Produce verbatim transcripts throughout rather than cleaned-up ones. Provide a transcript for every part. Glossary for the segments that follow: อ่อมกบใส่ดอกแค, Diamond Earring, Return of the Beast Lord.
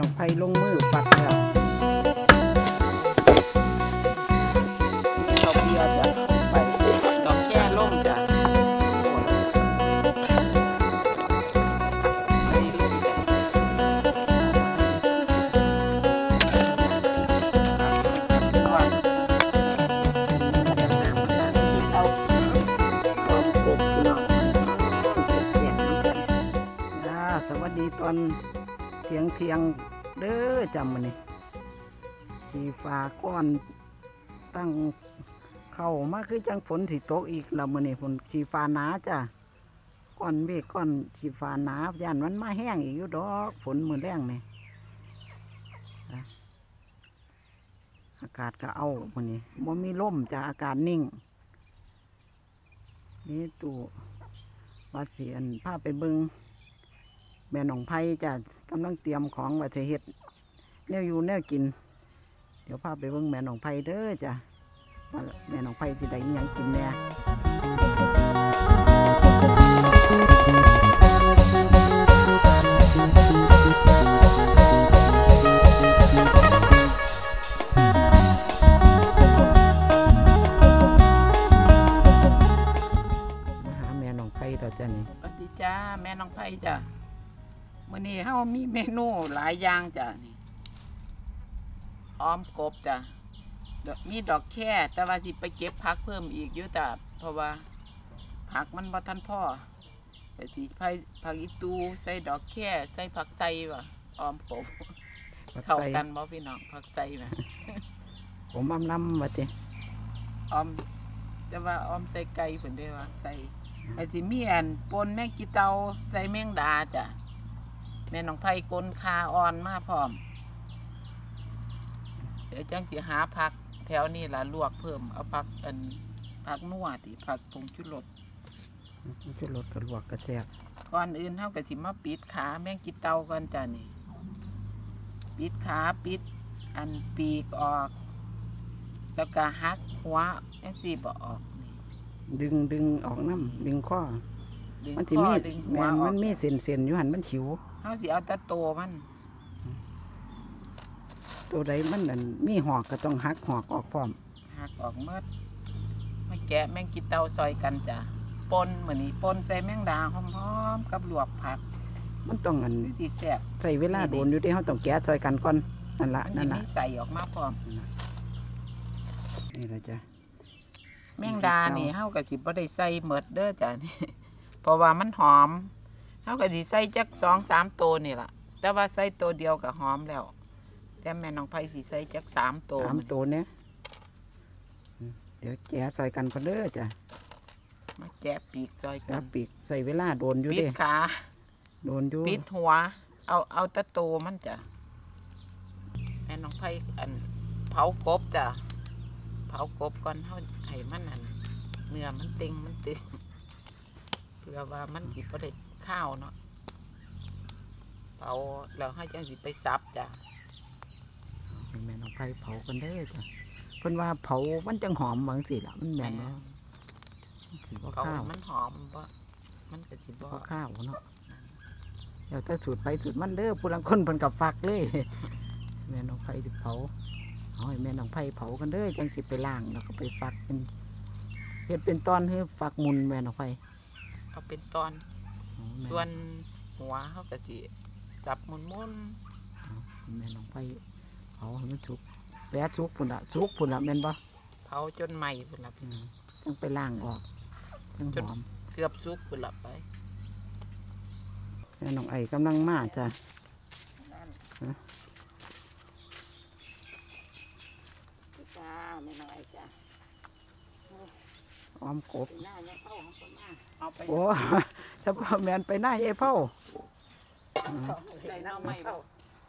น้องไผ่ลงมือปักแล้วดอกเบี้ยจ้ะไปดอกแก้ล่มจ้ะตอนเทียงเทียงเด้อจำมันนี่สีฟ้าก้อนตั้งเข้ามาคือจังฝนสีตกอีกแล้วมันนี่ฝนสีฟ้าหนาจ้ะก้อนเมฆก้อนสีฟ้าหนาย่านมันมาแห้งอีกอยู่ดอกฝนมือแรงนี่อากาศก็เอามันนี่มันมีลมจ้ะอากาศนิ่งนี่ตู่วัดเสียนภาพไปเบิ้งแม่หนองไผ่จ้ะกำลังเตรียมของว่าจะเฮ็ดแนวอยู่แนวกินเดี๋ยวพาไปเบิ่งแม่หนองไผ่เด้อจ้ะแม่หนองไผ่สิได้ยังกินแน่มาหาแม่หนองไผ่ต่อจ้ะนี่สวัสดีจ้าแม่หนองไผ่จ้ะวันนี้เขามีเมนูหลายอย่างจ้ะนี่อ้อมกบจ้ะมีดอกแค่แต่ว่าสิไปเก็บผักเพิ่มอีกอยู่จ้ะเพราะว่าผักมันบ่ทันพ่อแต่สิไผ่ผักอีตูใส่ดอกแค่ใส่ผักไส้ว่ะอ้อมกบเข้ากันบ่พี่น้องผักไส้ไหมผมอ้อมน้ำมาสิอ้อมแต่ว่าอ้อมใส่ไก่ฝนได้ว่าใส่แต่สิมีอันปนแมงกีเตาใส่แมงดาจ้ะแม่หนองไผ่กลคาอ่อนมาพร้อมเดี๋ยวจังสิหาผักแถวนี้ล่ะลวกเพิ่มเอาผักอันผักนัวติผักผงชูรสผงชูรสก็ลวกก็แซ่บก่อนอื่นเฮาก็สิมาปิดขาแมงกีเตาก่อนจ้ะนี่ปิดขาปิดอันปีกออกแล้วก็หักหัวจังซี่บ่ออกดึงดึงออกน้ำดึงข้อมันสิมีแมงมันมีเส้นๆอยู่หันมันฉิวเฮาสิเอาแต่โตมันโตใดมันนั่นมีหอกก็ต้องหักหอกออกพร้อมหักออกเมื่อไม่แกะแมงกีเตาซอยกันจ้ะปนเหมือนนี้ปนใส่แมงดาหอมๆกับลวกผักมันต้องอันสิแซ่บใส่เวลาโดนอยู่ที่เฮาต้องแกะซอยกันก่อนนั่นละนั่นละมันสิมีใส่ออกมาพร้อมนี่ละจ้ะแมงดานี่เฮาก็สิบ่ได้ใส่เมื่อเด้อจ้ะนี่เพราะว่ามันหอมเขาก็สิใส่จักสองสามตัวนี่แหละแต่ว่าใส่ตัวเดียวกับหอมแล้วแต่แม่น้องไผ่สิใส่จักสามตัวสามตัวเนี้ยเดี๋ยวแกะซอยกันพอเด้อจ้ะมาแกะปีกซอยกันปีกใส่เวลาโดนอยู่ดิปิดขาโดนอยู่ปิดหัวเอาเอาตะโตมันจ้ะแม่น้องไผ่อันเผากบจ้ะเผากบก่อนเขาให้มันอันเนื้อมันติงมันติงเพื่อว่ามันสิบ่ได้ข้าวเนาะเผาเราให้เจ้าสิไปซับจ้ะแม่น้องไผ่เผากันเด้อจ้ะเพิ่นว่าเผามันจังหอมบางสิล่ะมันแม่นเนาะเผามันหอมบ่มันก็สิบ่ข้าวเนาะเดี๋ยวถ้าสูตรไปสูตรมันเด้อผู้ลังคนเพิ่นกับฟักเลยแม่น้องไผ่สิเผาเอาให้แม่น้องไผ่เผากันเด้อจังสิไปล่างแล้วก็ไปฟักเป็นเฮ็ดเป็นตอนให้ฟักมุนแม่น้องไผ่เอาเป็นตอนส่วนหัวเขาก็สิจับมุนมุนแม่น้องไผ่เผาให้มันสุกแปะสุกพุ่นละสุกพุ่นละแม่นปะเผาจนใหม่พุ่นละพี่น้องต้องไปล่างออกจนเกือบสุกพุ่นละไปแม่น้องไอ้กำลังมาจ้ะจ้าแม่น้องไอ้จ้ะอ้อมกบโอ้เฉพาะแมนไปหน้าเย่เผา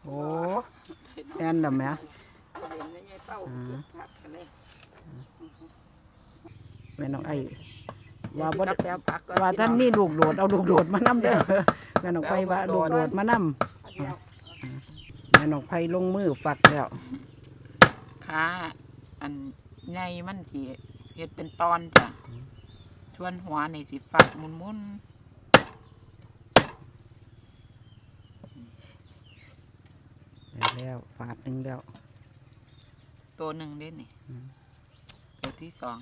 โอ้แมนหรือแม่แม่น้องไอ้ว่าว่าท่านนี่ลูกโดดเอาลูกโดดมานั่มเด้อแม่น้องไผ่ว่าลูกโดดมานั่มแม่น้องไผ่ลงมือฝักแล้วขาอันในมันสีเห็ดเป็นตอนจ้ะชวนหัวในสิฝักมุนมุน แล้วฝาดหนึ่งแล้วตัวหนึ่งเด่นนี่ตัวที่สอง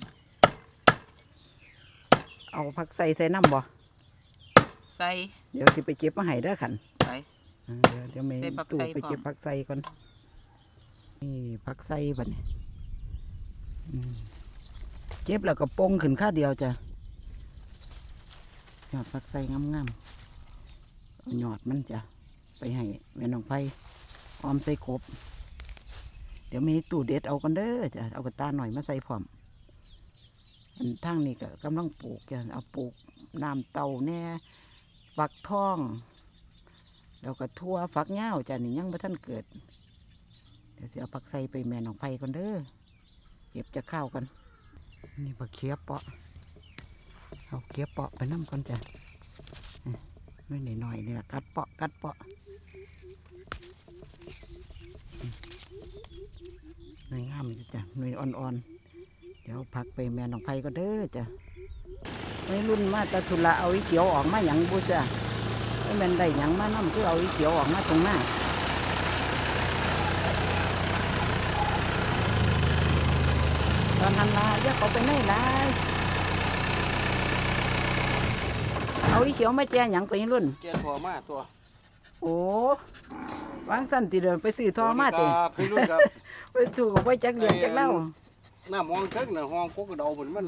เอาผักใส่ใส่น้ำบ่ใส่เดี๋ยวที่ไปเก็บมาให้ได้ขันใส่เดี๋ยวเดี๋ยวเมย์ตู่ไปเก็บผักใส่ก่อนนี่ผักใส่บัดนี้เก็บแล้วก็ปงขึ้นข้าเดียวจ้ะหยอดผักใส่งามๆหยอดมันจ้ะไปให้แม่น้องไผ่ออมใส่ครบเดี๋ยวมีตู้เด็ดเอากันเด้อจ้ะเอากระตาหน่อยมาใส่พร้อมอันทั้งนี้ก็กำลังปลูกจ้ะเอาปลูกน้ำเต่าแน่ฟักทองแล้วก็ทั่วฟักเงาจ้ะนี่ยังบ่ทันเกิดเดี๋ยวเสียผักใส่ไปแม่น้องไผ่กันเด้อเก็บจะข้าวกันนี่ผักเคี้ยเปาะเอาเคี้ยเปาะไปน้ำก่อนจ้ะไม่หน่อยหน่อยนี่แหละกัดเปาะกัดเปาะหน่วยงามจ้ะหน่วยอ่อนๆเดี๋ยวพักไปแม่น้องไผ่ก็เด้อจ้ะไม่รุ่นมาตะทุละเอาอีเขียวออกมาหยังบูจ้ะไม่แม่นได้หยังมาน้ำคือเอาอีเขียวออกมาตรงหน้าตอนนั้นละแยกเขาไปไม่ได้เอาอีเขียวมาแจงหยังไปนี่รุ่นแจงทอมาตัวโอ้วางสั้นตีเดินไปซื้อทอมาเต็มพี่รุ่นครับไปถูกกับไปจักเดือนจักเล่าหน้ามองจักเนี่ยห้องก็กระดอเหมือนมัน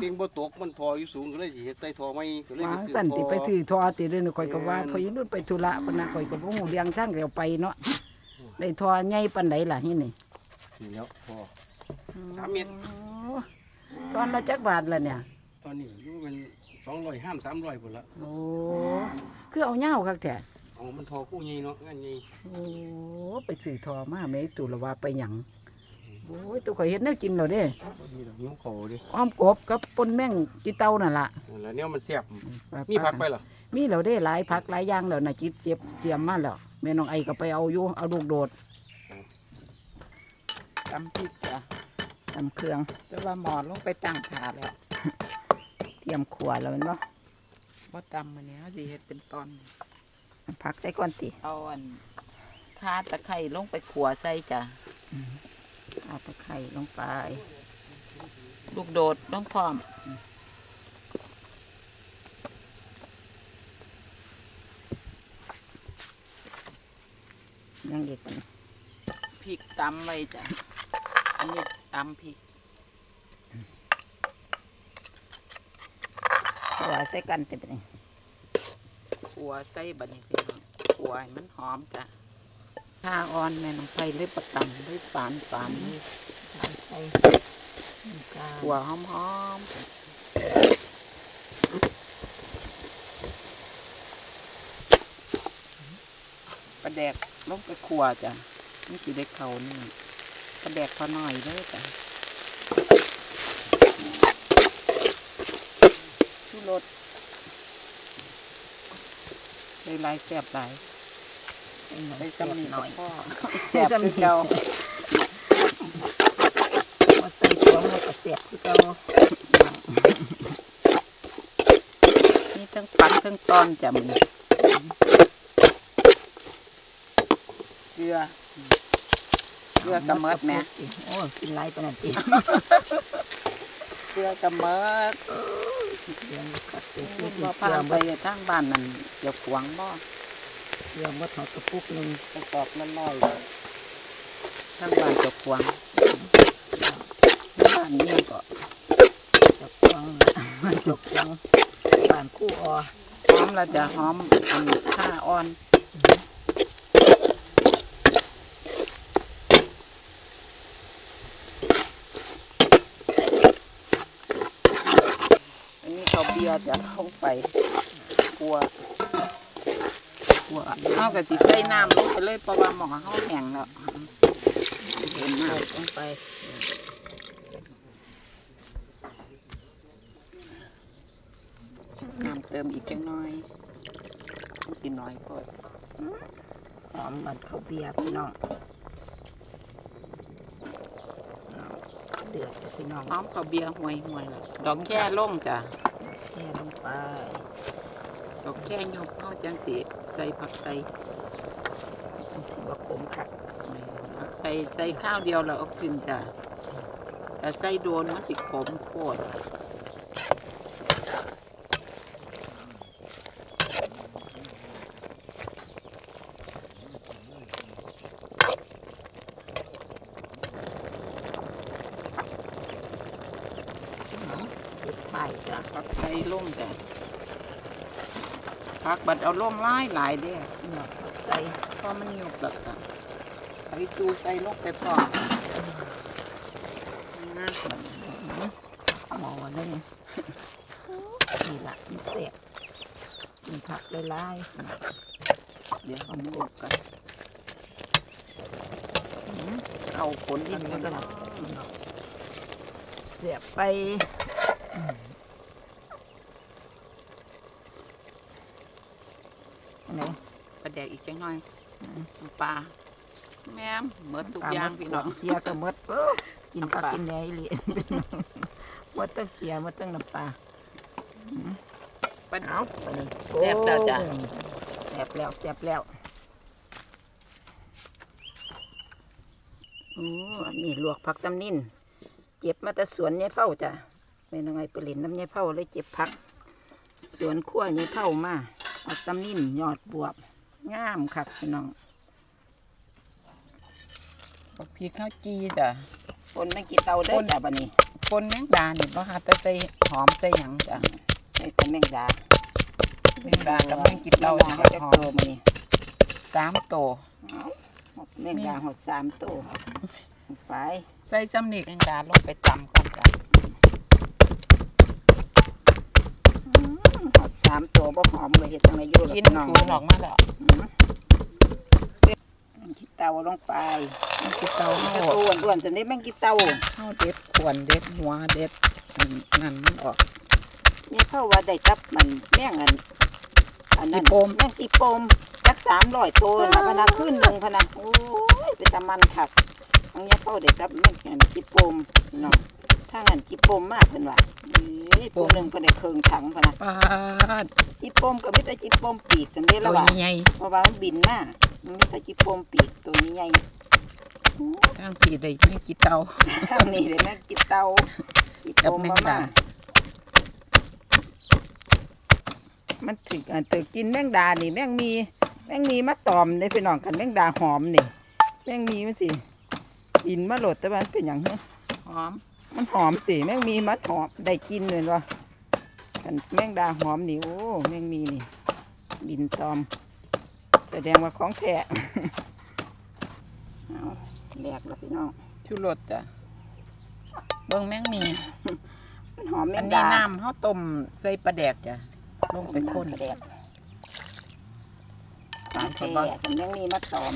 เตียงบ่ตกมันทออยู่สูงก็เลยเห็ดใส่ทอไม่ก็เลยวางสั้นตีไปซื้อทอตีเดินคอยกับว่าคอยรุ่นไปธุระคนน่ะคอยกับพวกหูเลี้ยงช่างเดี๋ยวไปเนาะได้ทอใหญ่ปันไหนล่ะที่นี่ถึงแล้วพอสามเมตรตอนละจักบาทละเนี่ยตอนนี้รู้เป็นสองร้อยห้ามสามร้อยหมดละโอ้คือเอาเงาครับแท้อ๋อมันทอกู้ยีเนาะงั้นยีโอ้ไปสื่อทอมาไหมตู่ละว่าไปหยังโอ้ยตู่ข่อยเห็นแนวกินเหรอเด้นี่เหรอนิ้วคอดิอ้อมกบกับปนแม่งกีเต้านั่นละแล้วเนี่ยมันเสียบมีผักไปเหรอมีเหรอเด้หลายผักหลายอย่างเหรอน่ะกินเจ็บเตรียมมาเหรอแม่น้องไอก็ไปเอาอยู่เอาลูกโดดตำพิษจ้ะตำเครื่องจะละหมอนลงไปตั้งถาดแล้วเตรียมขวดแล้วมันบ่บ่ตำมันเนี้ยสิเห็ดเป็นตอนผักใส่ก่อนสิเอาอันทาตะไคร่ลงไปขวดใส่จ้ะทาตะไคร่ลงไปลูกโดดลงพร้อมยังเด็กพริกตำไว้จ้ะอันนี้ตำพริกหัวใส่กันติดไปนี่หัวใส่บันนี้พี่น้องหัวมันหอมจ้ะข้าอ่อนแม่น้องไผ่เลยประตำเลยฝานฝานเลยหัวหอมหอมประแดกลงไปขัวจ้ะนี่คือเด็กเขานี่กระแดกพอหน่อยเลยจ้ะชูรสเลยลายแสบลายได้จำหน่อยแสบคือเก่ามาใส่ตัวมันก็แสบคือเก่านี่ทั้งปั้นทั้งตอนจำเกลือเกลือกระเมิดแม่โอ้กินไรปนัดตีเกลือกระเมิดเกลือมาพาไปทางบ้านนั่นเดี๋ยวขวางบ่เกลือมดหอดกระปุกหนึ่งกระสอบน้ำน้อยทางบ้านเดี๋ยวขวางบ้านนี่ก็เดี๋ยวขวางเดี๋ยวขวางบ้านคู่ออหอมเราจะหอมอันข้าอ่อนจะเข้าไปกลัวกลัวเข้ากับติดใส่น้ำลงไปเลยเพราะว่าหมอเข้าแห้งแล้วเห็นน้ำลงไปน้ำเติมอีกจังน้อยสิน้อยพอหอมมันข้าวเบียร์พี่น้องเดือดพี่น้องหอมข้าวเบียร์ห่วยห่วยดอกแย่ล่มจ้ะแค่ลงไปตกแค่ยกเข้าจังสีใส่ผักใส่สีบะขมค่ะ ส่ใส่ข้าวเดียวเราเอากินจ้ะแต่ใส่โดนมันติดขมโคตรผักใส่ล่มแต่ผักบัดเอาล่มไล่หลายเด้อใส่พอมันหยุบหลักอ่ะใส่จูใส่ลกไปพอน่าสนหมอวันนี้นี่ละนี่เสร็จนี่ผักไล่เดี๋ยวเอาหมูกันเอาขนที่มันเสียบไปประเดี๋ยวอีกจังหน่อยปลาแม่เมื่อทุกอย่างพี่น้องเกี๊ยวก็เมื่อกินปลากินได้เลยเมื่อตั้งเกี๊ยวเมื่อตั้งน้ำปลาเป็นเอาแซ่บแล้วจ้ะแซ่บแล้วแซ่บแล้วโอ้นี่ลวกผักตำนินเก็บมาแต่สวนเนี่ยเฝ้าจ้ะเป็นยังไงปลินน้ำเนี่ยเฝ้าเลยเก็บผักสวนขั้วเนี่ยเฝ้ามาเอาตำนิ่นยอดบวบงามค่ะพี่น้องบักพีข้าวจีจ้ะปนแมงกีเตาได้จ้ะบันนี้ปนแมงดาเนี่ยเพราะฮัตใส่หอมใส่หยังจ้ะใส่แต่แมงดาแมงดากับแมงกีเตาเนี่ยเขาจะโตมานี่สามโตแมงดาหดสามโตไปใส่จำหนิแมงดาลงไปจำก่อนจ้ะสามตัวบ่หอมเลยเห็ดอะไรอยู่กินน้องหลอกมากแล้วมันกินเตาลงไปมันกินเตาอ้วนอ้วนจนได้มันกินเตาข้าวเด็ดขวนเด็ดหัวเด็ดนั่นมันออกนี่เข้าว่าได้จับมันแม่งอันอันนั้นแม่งตีปมจักสามร้อยตัวนะพนักขึ้นหนึ่งพนักโอ้ยเป็นตะมันขับอันนี้เข้าได้จับแม่งอันตีปมน้องถ้างั้นกีปมมากเป็นว่านี่ตัวหนึ่งก็ได้เคืองถังพนักกีปมกับมิตรกีปมปีกจำได้แล้วว่าเพราะว่ามันบินมากมิตรกีปมปีกตัวนี้ใหญ่ทั้งปีเลยไม่กีเตาทั้งนี้เลยนะกีเตากีปมมากมันถึงถึงกินแมงดานี่แมงมีแมงมีมาตอมในพี่น้องกันแมงดาหอมนี่แมงมีมันสิกินมาโหลดแต่ว่าเป็นอย่างนี้หอมมันหอมสิแมงมีมัดหอมได้กินเลยวะแมงดาหอมนี่โอ้แมงมีนี่บินตอมแสดงว่าของแท้เอาแดกแล้วพี่น้องชูรสจ้ะเบิ้งแมงมีมันหอมแมงดาอันนี้น้ำข้าวต้มใส่ปลาแดกจ้ะลงไปข้นปลาแดกปลาแดกแมงมีมัดตอม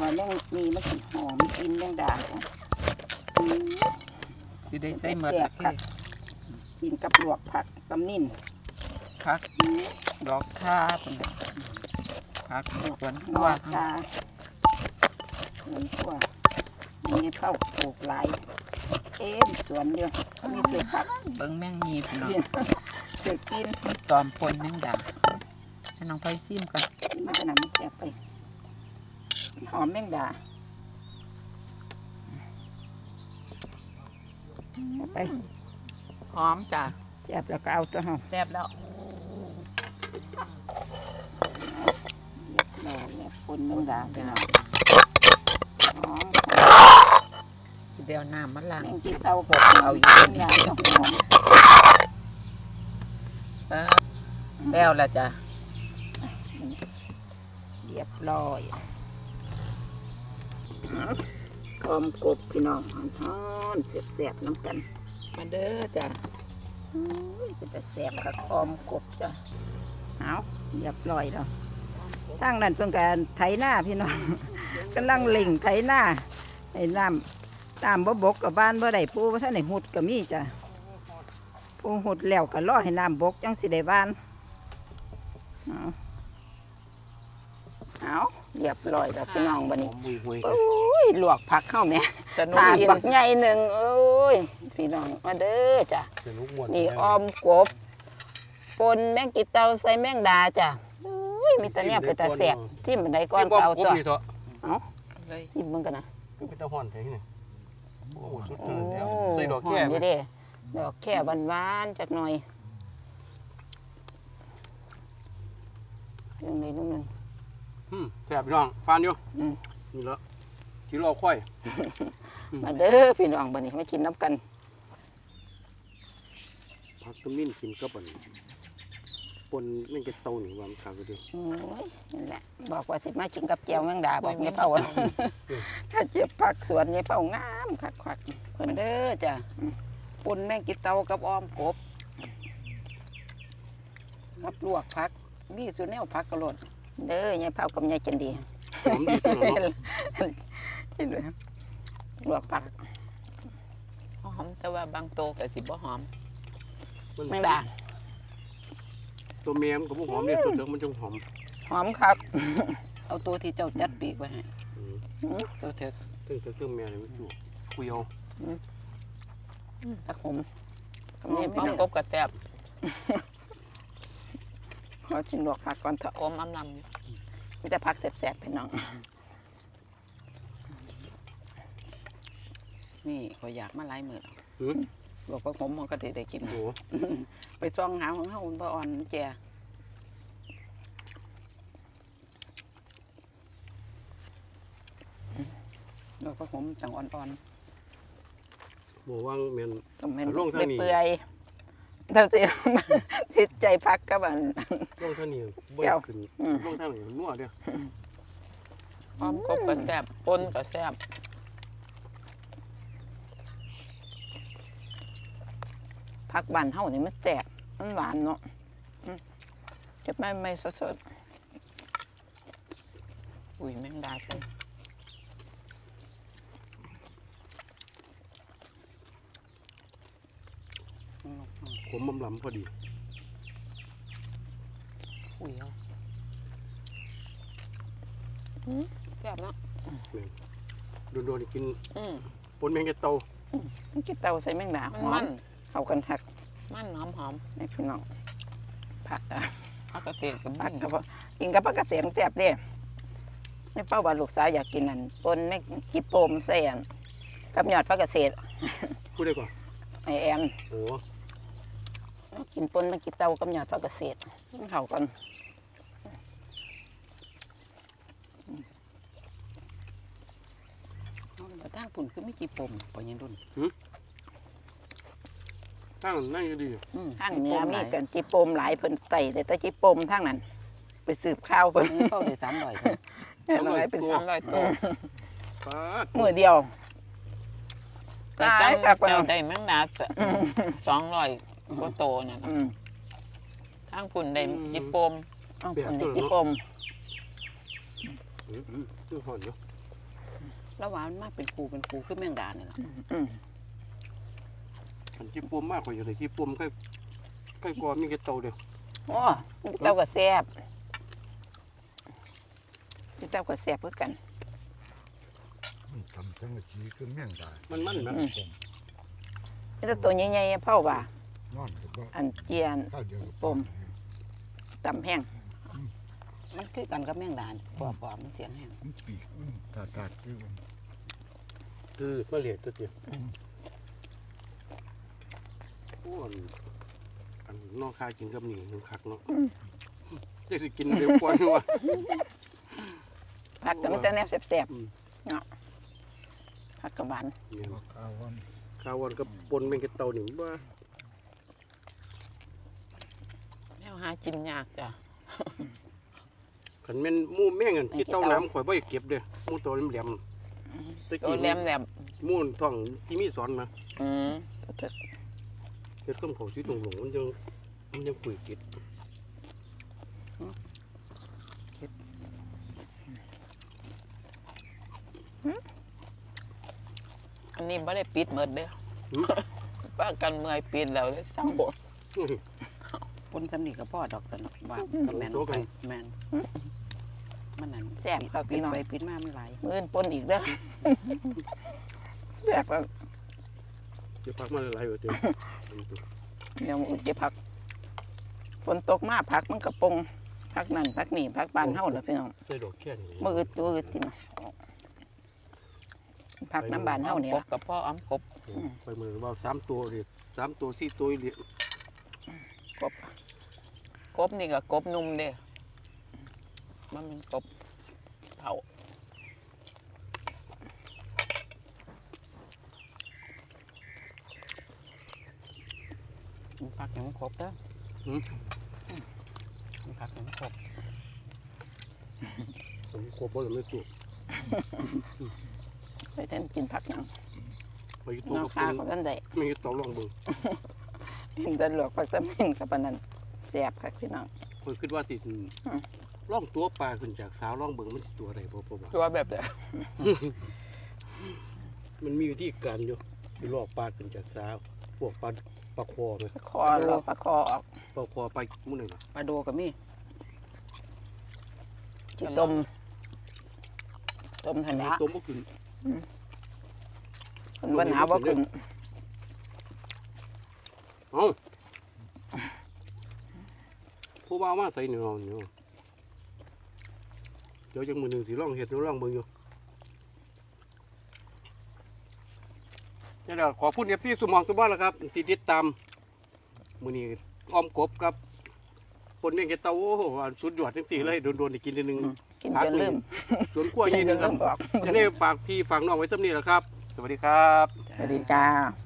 ว่าแมงมีมันหอมกินแมงดาสิได้ใส่หมดผักกินกับลวกผักตำนิ่นผักดอกคาผักสวนครัวสวนครัวนี่เข้าปลูกหลายเอ๊ะสวนเดียวมีเศษผักเบิ้งแมงมีพี่น้องเศษกินตอมปนแมงดาให้น้องไปซิมกันไม่ขนาดไม่แสบไปหอมแมงดาไปหอมจ้ะแซ่บแล้วก็เอาตัวหอมแซ่บแล้วแม่แม่คนนึงด่าไปหน่อยเดี๋ยวน้ำมันล้างกินเตาหกเอาอยู่เป็นยาหอมแล้วละจ้ะเรียบร้อยหอมกบพี่น้องหอมทอดแสบๆน้ำกันมาเด้อจ้ะเป็นแต่แสบกับหอมกบจ้ะเอาเรียบร้อยแล้วตั้งนั่นเพื่อการไถหน้าพี่น้องกำลังเล่งไถหน้าไอ้น้ำตามบ่บกกับบ้านบ่ได้ปูว่าท่านไหนหุดก็มีจ้ะปูหุดแล้วก็ล่อให้น้ำบกจังสิได้บ้านเอาเอาเรียบร้อยแล้วพี่น้องบันนี้โอ้ยลวกผักเข้าเนี่ยถาดผักใหญ่หนึ่งโอ้ยพี่น้องมาเด้อจ้ะนี่ออมกบปนแมงกีเตาใส่แมงดาจ้ะโอ้ยมีแต่เนี่ยเป็นแต่แสบจิ้มบันไดก้อนเตาตัวเอาจิ้มมึงกันนะ ก็เป็นตะหอนแท้นี่โอ้ชุดเตือนเดียวใส่ดอกแค่นี่เด้ดอกแค่หวานๆจักหน่อยยังในนุ่มนึงอืมแซ่บพี่น้องฟานอยู่นี่แล้วกินเราค่อยมาเด้อพี่น้องบัดนี้ไม่กินน้ำกันผักตะมิ้นกินก็บัดนี้ปนนี่จะโตหนึ่งวันขาวดีโอ้ยนั่นแหละบอกว่าสิมากินกับเจียวแมงดาบอกเนี่ยเป่าถ้าเจียวผักสวนเนี่ยเป่างามคักคักมาเด้อจ้ะปนแมงกินเตากับอ้อมกบกับลวกผักมีสุนเนลผักกระโดดเด้อยายเผากับยายจันดีที่เหลือลวกผักหอมแต่ว่าบางโตกับสิบบ่หอมแมงดาตัวเมียมกับผู้หอมเนี่ยตัวเด็กมันจงหอมหอมครับเอาตัวที่เจ้าจัดปีกไว้ให้ตัวเด็กตัวเด็กตัวเมียเลยไม่ถูกคุยเอาตะขมนี่เป็นกบกระแซบขอชิมลวกผักก่อนเถอะขมอ้ำนำมีแต่ผักแสบๆพี่น้องนี่เขาอยากมาไล่มือบอกว่าผมมันก็ได้ได้กินไปซ่องหาของเขาอุ่นบ่อ่อนแจบอกว่าผมต่างอ่อนๆบอกว่าเมียนลงเท่านี้เปื่อยเท่าเสียติดใจพักก็แบบลงเท่านี้เบี้ยวขึ้นลงเท่านี้นัวเดียวหอมกบกระแซบปนกระแซบผักบานเท่านี้มันแตกมันหวานเนาะจะไม่ไม่สดๆอุ้ยแมงดาใช่ขมมันหลำพอดีอุ้ยอ่ะแซ่บเนาะโดนๆกินปนแมงกะเตามันกะเตาใส่แมงดามันเอากันหักมันหอมหอมนี่พี่น้องผักอ่ะผักกระเทียมกับผักกับกินกับผักกระเสียงแซ่บเด้ไม่เป้าว่าลูกสาวอยากกินนั่นปนไม่จิบโปมใส่อันกับหยอดผักกระเสียงพูดได้ก่อนไอแอนโอ้กินปนไม่กินเตากับหยอดผักกระเสียงเข้ากันแต่ตั้งปุ่นคือไม่จิบโปมปนยันดุนทั้งนั่นก็ดีทั้งเนื้อมีกันจีโปมหลายเพิ่นไต่แต่ตะจีโปมทั้งนั้นไปสืบข้าวเพิ่นเข้าได้สามร้อยสามร้อยเป็นสามร้อยตัวมือเดียวตายกับเจ้าได้แมงดาสองร้อยก็โตเนี่ยทั้งคุณได้จีโปมคุณได้จีโปมแล้วหวานมากเป็นคูเป็นคูคือแมงดาเนี่ยขี้ปุ่มมากกว่าอย่างไรขี้ปุ่มใกล้ใกล้กว่ามีกระเตาเดียวโอ้กระเตากระแซบกระเตากระแซบเพื่อกันมันทำจังเลยขี้คือแมงดามันมันนะนี่ตัวใหญ่ๆเผาบ่าอันเจียนปุ่มตำแห้งมันคือกันกับแมงดาปอบปอบมันเจียนแห้งปีกตาตาตื้อตื้อก็เหลียดตัวเดียวน้องข้ากินกับหนีน้องคักเนาะจะสิกินเร็วกว่านี่วะผักกับมันจะแนบแสบๆเนาะผักกระบานข้าววันกับปนเป็นกระเตาหนิบ้าแม่หากินยากจ้ะขันแม่นมูแม่เงินกินเต้าน้ำข่อยบ่อยเก็บเด้อมูตัวแหลมๆตัวแหลมๆมูท่องที่มีสอนมาเด็กก็เขาซื้อตรงหลงมันยังมันยังปุ๋ยกิดคิดอันนี้ไม่ได้ปิดเหมือนเด้อป้ากันเมื่อยปิดแล้วเลยสร้างโบสถ์ปนสำนีกับพ่อดอกสนบาบกับแมนไปแมนมันนั่นแสบเราปิดไปปิดมาไม่ไหลเมื่อปนอีกเด้อแสบเราจะพักมาหลายวันเดียวเดี๋ยวจะพักฝนตกมากพักมันกระปงพักนั่นพักนี่พักบานเท่าเลยพี่น้องมือตัวอื่นที่ไหน ผักน้ำบานเท่านี้กับพ่ออ้ำครบไปมือว่าสามตัวเลยสามตัวสี่ตัวเลยกบกบนี่กับกบนุ่มเด้มันเป็นกบเผาผักยังครบเด้อผักยังครบผมครบเพราะเราไม่จุกไปเต้นกินผักยังน้องข้าของท่านใดมีตัวลองเบอร์กินตะหลวกผักตะมินกับปนันแสบค่ะพี่น้องผมคิดว่าติดล่องตัวปลาขึ้นจากสาวล่องเบิ่งมันตัวอะไรพอประมาณตัวแบบไหนมันมีวิธีการอยู่ที่ล่อปลาขึ้นจากสาวพวกปลาปลาคอเลยปลาคอล่อปลาคอออกปลาคอไปมื้อหนึ่งปลาโดก็มีจิต้มต้มธนะต้มก็ขึ้นปัญหาว่าขึ้นเอ้าผู้บ่าวมาใส่หนึ่งเอาหนึ่งเดี๋ยวจังมือหนึ่งสีร่องเห็ดร่องเบิ่งอยู่นี่เดี๋ยวขอพูดเอฟซีสุมองสุบ้านแล้วครับติดติดตามมือนี้อ้อมกบครับปนเมี่ยงเกตาโอ้สุดยอดทั้งสี่เลยโดนๆได้กินนิดนึงกินจนลืมสวนกล้วยนี่นะครับจะได้ฝากพี่ฝากน้องไว้สักนิดแล้วครับสวัสดีครับสวัสดีจ้า